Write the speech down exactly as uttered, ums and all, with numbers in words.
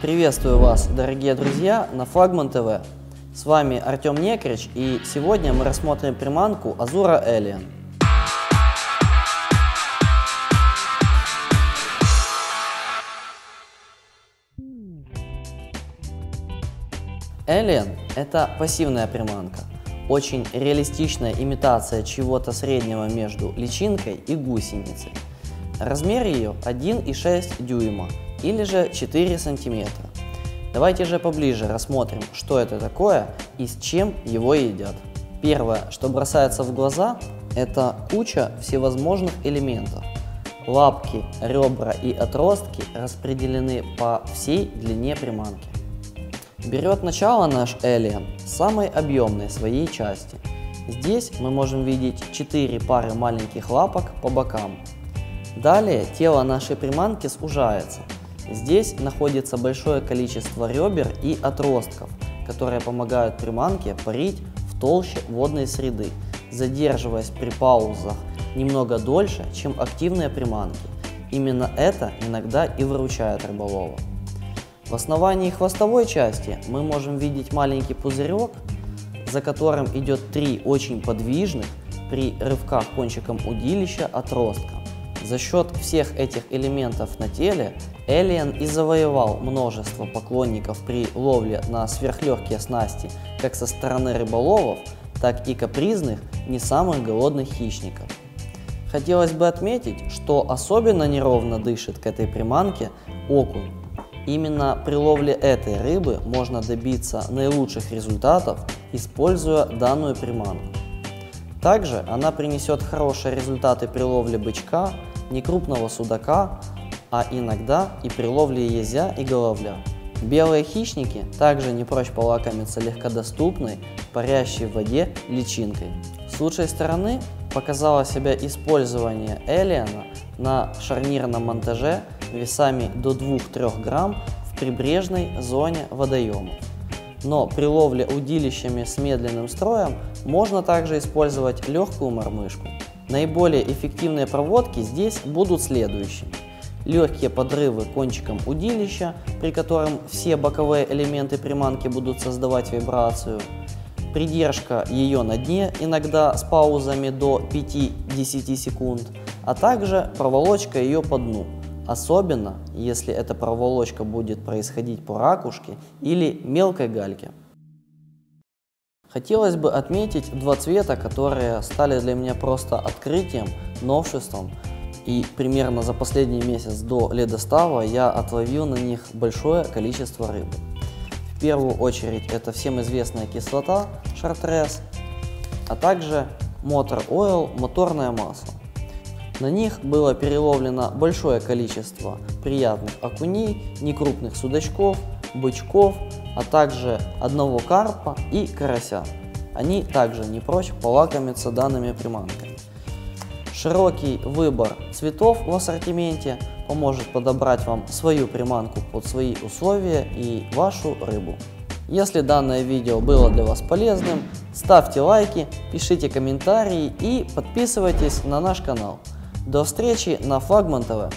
Приветствую вас, дорогие друзья, на Флагман ТВ. С вами Артем Некряч, и сегодня мы рассмотрим приманку Azura Alien. Alien – это пассивная приманка, очень реалистичная имитация чего-то среднего между личинкой и гусеницей. Размер ее один и шесть десятых дюйма. Или же четыре сантиметра. Давайте же поближе рассмотрим, что это такое и с чем его едят. Первое, что бросается в глаза, это куча всевозможных элементов. Лапки, ребра и отростки распределены по всей длине приманки. Берет начало наш Alien с самой объемной своей части. Здесь мы можем видеть четыре пары маленьких лапок по бокам. Далее тело нашей приманки сужается. Здесь находится большое количество ребер и отростков, которые помогают приманке парить в толще водной среды, задерживаясь при паузах немного дольше, чем активные приманки. Именно это иногда и выручает рыболова. В основании хвостовой части мы можем видеть маленький пузырек, за которым идет три очень подвижных при рывках кончиком удилища отростка. За счет всех этих элементов на теле Alien и завоевал множество поклонников при ловле на сверхлегкие снасти как со стороны рыболовов, так и капризных, не самых голодных хищников. Хотелось бы отметить, что особенно неровно дышит к этой приманке окунь. Именно при ловле этой рыбы можно добиться наилучших результатов, используя данную приманку. Также она принесет хорошие результаты при ловле бычка, некрупного судака, а иногда и при ловле езя и головля. Белые хищники также не прочь полакомиться легкодоступной, парящей в воде личинкой. С лучшей стороны показало себя использование Alien на шарнирном монтаже весами до двух-трёх грамм в прибрежной зоне водоема. Но при ловле удилищами с медленным строем можно также использовать легкую мормышку. Наиболее эффективные проводки здесь будут следующими. Легкие подрывы кончиком удилища, при котором все боковые элементы приманки будут создавать вибрацию. Придержка ее на дне, иногда с паузами до пяти-десяти секунд, а также проволочка ее по дну. Особенно, если эта проволочка будет происходить по ракушке или мелкой гальке. Хотелось бы отметить два цвета, которые стали для меня просто открытием, новшеством. И примерно за последний месяц до ледостава я отловил на них большое количество рыбы. В первую очередь это всем известная кислота Шартрес, а также Motor Oil, моторное масло. На них было переловлено большое количество приятных окуней, некрупных судачков, бычков, а также одного карпа и карася. Они также не прочь полакомиться данными приманками. Широкий выбор цветов в ассортименте поможет подобрать вам свою приманку под свои условия и вашу рыбу. Если данное видео было для вас полезным, ставьте лайки, пишите комментарии и подписывайтесь на наш канал. До встречи на Флагман ТВ!